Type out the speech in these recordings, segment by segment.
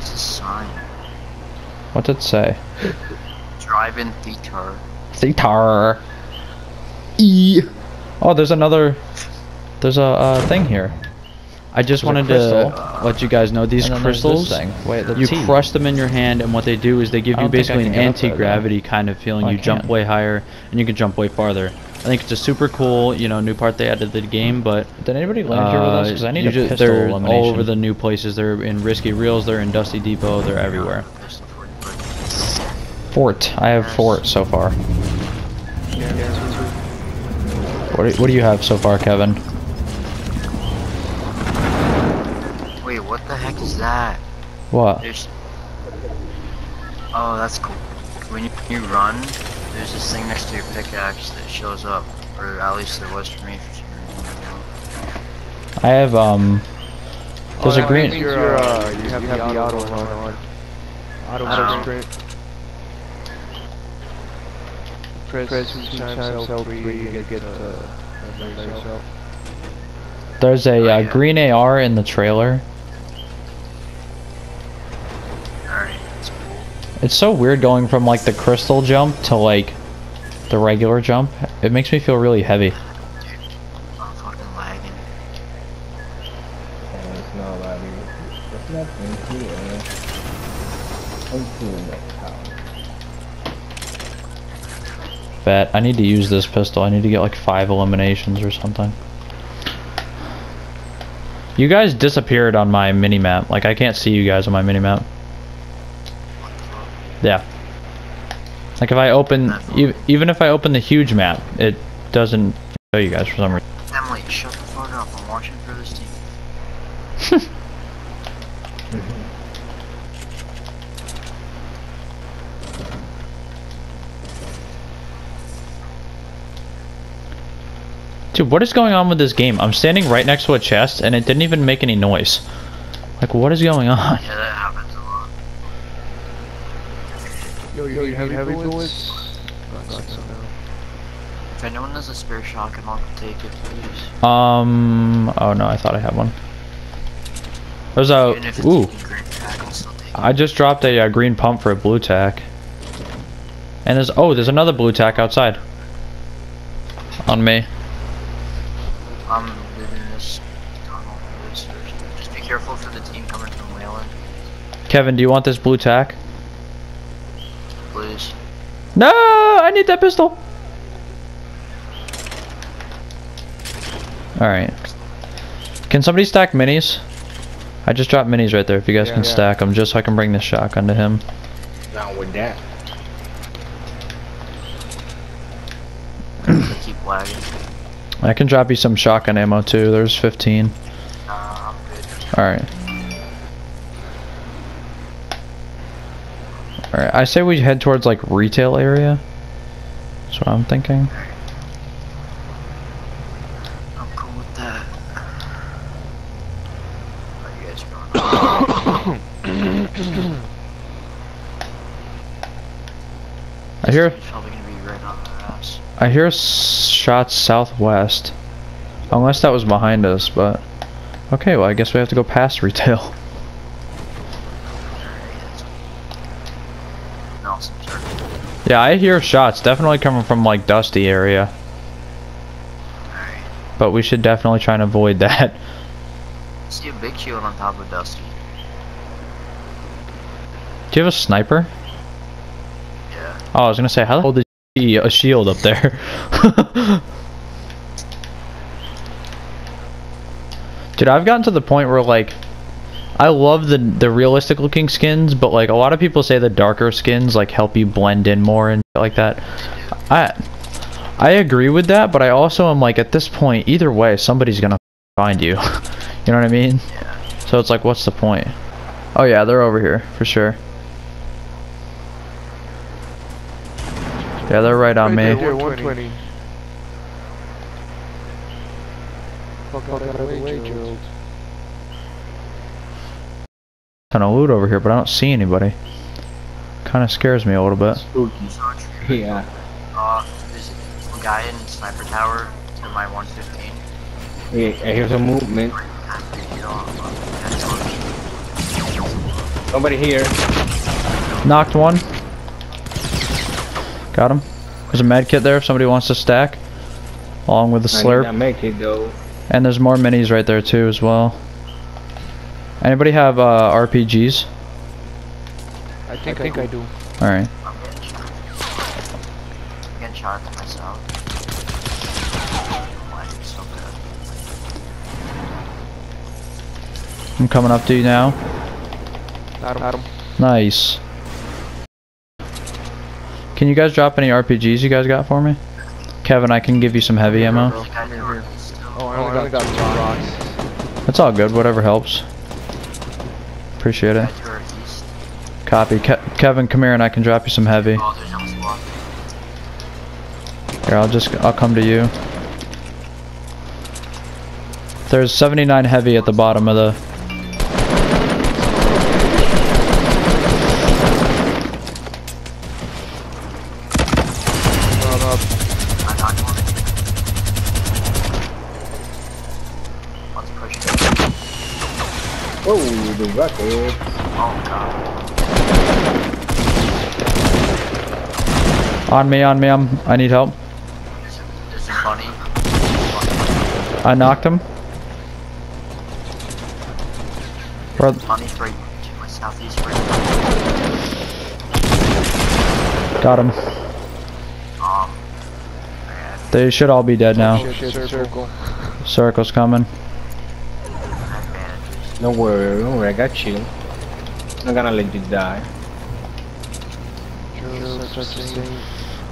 It's a sign. What's it say? Drive-in theater. Theater. E. Oh, there's another. There's a thing here. I just wanted to let you guys know these crystals. Wait, you crush them in your hand, and what they do is they give you basically an anti-gravity kind of feeling. You jump way higher, and you can jump way farther. I think it's a super cool, you know, new part they added to the game. But did anybody land here with us? Because I need a pistol elimination. They're all over the new places. They're in Risky Reels. They're in Dusty Depot. They're everywhere. Fort. I have fort so far. What do you have so far, Kevin? Wait, what the heck is that? What? There's... Oh, that's cool. When you run, there's this thing next to your pickaxe that shows up, or at least there was for me. I have those are green. You have the auto on. Auto sprint. Press times L3, you get yourself. There's a green AR in the trailer. Alright, that's cool. It's so weird going from like the crystal jump to like the regular jump. It makes me feel really heavy. Dude, I'm fucking lagging. Yeah, it's not lagging. It's nothing here. I'm doing that power. Bet I need to use this pistol. I need to get like 5 eliminations or something. You guys disappeared on my minimap. Like, I can't see you guys on my minimap. Yeah. Like, if I open... Even if I open the huge map, it doesn't show you guys for some reason. Emily, shut the fuck up. I'm watching for this team. Dude, what is going on with this game? I'm standing right next to a chest and it didn't even make any noise. Like, what is going on? Yeah, that happens a lot. Yo, you have heavy bullets? If anyone has a spare shotgun, I'll take it, please. Oh no, I thought I had one. There's a... Ooh. I just dropped a green pump for a blue tack. And there's... Oh, there's another blue tack outside. On me. I'm leaving this tunnel. Just be careful for the team coming from Layland. Kevin, do you want this blue tack? Please. No, I need that pistol. All right. Can somebody stack minis? I just dropped minis right there. If you guys can stack them, just so I can bring this shotgun to him. Not with that. I keep lagging. I can drop you some shotgun ammo too. There's 15. Nah, I'm good. Alright. Alright, I say we head towards like retail area. That's what I'm thinking. I'm cool with that. Are you guys going on? I hear shots southwest, unless that was behind us, but okay, well I guess we have to go past retail. Yeah, I hear shots definitely coming from like Dusty area, but we should definitely try and avoid that. I see a big shield on top of Dusty. Do you have a sniper? Yeah. Oh, I was gonna say, how the hell did a shield up there? Dude, I've gotten to the point where like I love the realistic looking skins, but like a lot of people say the darker skins like help you blend in more and like that. I agree with that, but I also am like, at this point either way somebody's gonna find you. You know what I mean? Yeah. So it's like, what's the point? Oh yeah, they're over here for sure. Yeah, they're right on me. There, 120. Fuck out of the way, Gerald. Kind of loot over here, but I don't see anybody. Kind of scares me a little bit. Spooky. Yeah. There's a guy in sniper tower to my 115. Hey, here's a movement. Nobody here. Knocked one. Got him. There's a med kit there if somebody wants to stack. Along with the slurp. I make it though. And there's more minis right there too as well. Anybody have RPGs? I think I do. Alright. I'm getting shot at myself. Why is it so good? I'm coming up to you now. Got him. Nice. Can you guys drop any RPGs you guys got for me? Kevin, I can give you some heavy ammo. Oh, I only got 2 rocks. That's all good, whatever helps. Appreciate it. Copy. Kevin, come here and I can drop you some heavy. Here, I'll come to you. There's 79 heavy at the bottom of the... Oh, the record. Oh, God. On me, I need help. This is funny. I knocked him. Got him. They should all be dead now. Circle's coming. Don't worry, I got you. I'm not gonna let you die.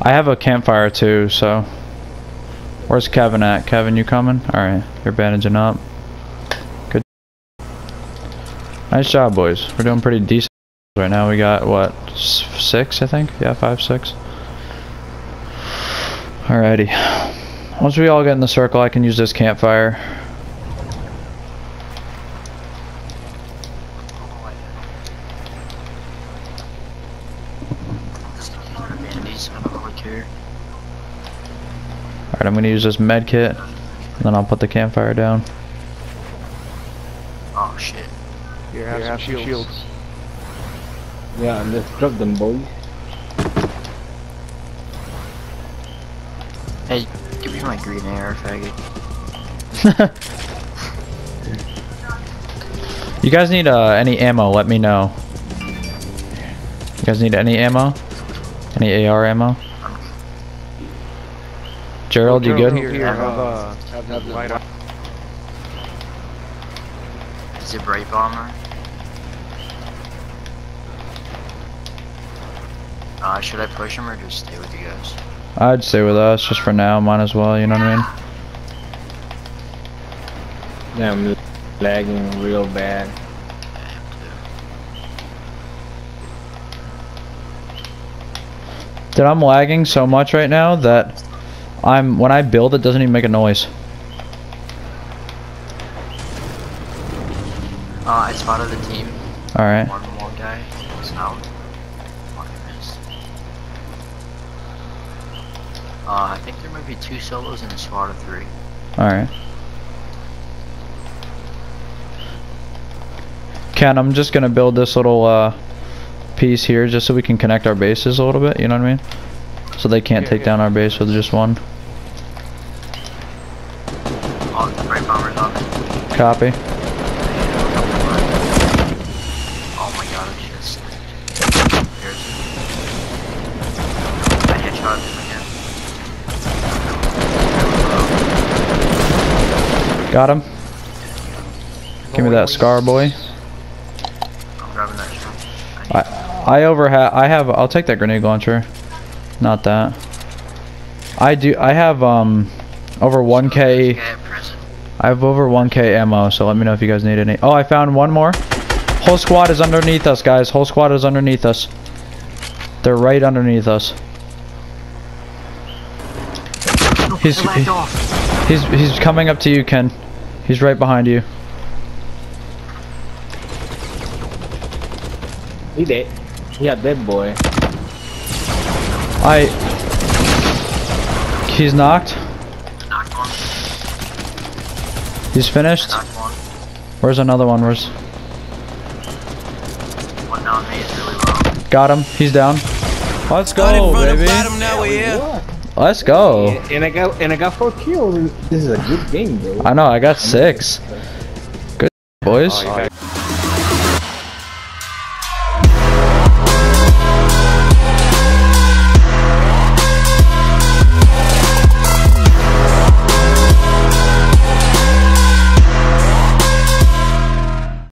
I have a campfire too, so... Where's Kevin at? Kevin, you coming? Alright, you're bandaging up. Good. Nice job, boys. We're doing pretty decent right now. We got, what, 6, I think? Yeah, 5, 6. Alrighty. Once we all get in the circle, I can use this campfire. Alright, I'm gonna use this med kit, and then I'll put the campfire down. Oh shit. You have some shields. Yeah, let's drop them, boys. Hey, give me my green arrow, faggot. You guys need any ammo, let me know. You guys need any ammo? Any AR ammo? Gerald, you good? Here, have the light up. Is it bright bomber? Should I push him or just stay with you guys? I'd stay with us just for now, might as well, you know what I mean? Yeah, I'm lagging real bad. Dude, I'm lagging so much right now that... when I build, it doesn't even make a noise. I spotted the team. Alright. One guy was out. Fucking missed. I think there might be 2 solos and a squad of 3. Alright. Ken, I'm just gonna build this little piece here just so we can connect our bases a little bit, you know what I mean? So they can't take down our base with just one. Copy. Oh my god, I just... I headshot him again. Got him. Give me that scar, boy. I'm grabbing that shot. I'll take that grenade launcher. Not that. I have, over 1k... I have over 1k ammo, so let me know if you guys need any. Oh, I found one more. Whole squad is underneath us, guys. Whole squad is underneath us. They're right underneath us. He's coming up to you, Ken. He's right behind you. He dead. Yeah, dead boy. He's knocked. He's finished. Where's another one? on me is really low. Got him. He's down. Let's go, baby. Let's go. And I got 4 kills. This is a good game, bro. I know. I got 6. Good boys.